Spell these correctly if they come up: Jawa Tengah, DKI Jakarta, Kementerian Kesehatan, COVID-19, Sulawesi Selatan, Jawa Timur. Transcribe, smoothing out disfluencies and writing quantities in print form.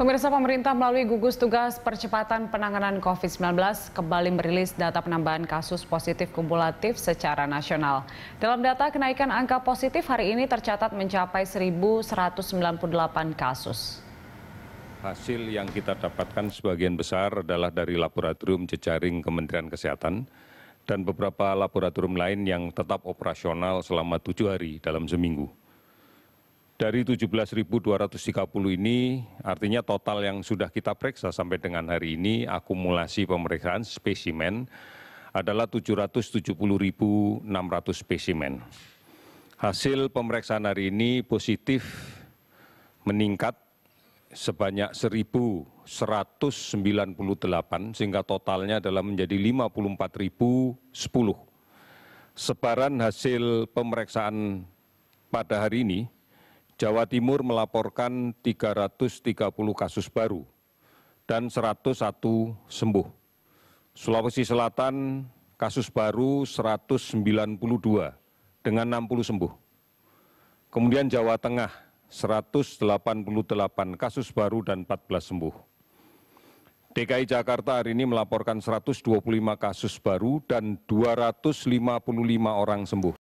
Pemirsa, pemerintah melalui gugus tugas percepatan penanganan COVID-19 kembali merilis data penambahan kasus positif kumulatif secara nasional. Dalam data, kenaikan angka positif hari ini tercatat mencapai 1.198 kasus. Hasil yang kita dapatkan sebagian besar adalah dari laboratorium jejaring Kementerian Kesehatan dan beberapa laboratorium lain yang tetap operasional selama 7 hari dalam seminggu. Dari 17.230 ini, artinya total yang sudah kita periksa sampai dengan hari ini, akumulasi pemeriksaan spesimen adalah 770.600 spesimen. Hasil pemeriksaan hari ini positif meningkat sebanyak 1.198, sehingga totalnya adalah menjadi 54.010. Sebaran hasil pemeriksaan pada hari ini, Jawa Timur melaporkan 330 kasus baru dan 101 sembuh. Sulawesi Selatan kasus baru 192 dengan 60 sembuh. Kemudian Jawa Tengah 188 kasus baru dan 14 sembuh. DKI Jakarta hari ini melaporkan 125 kasus baru dan 255 orang sembuh.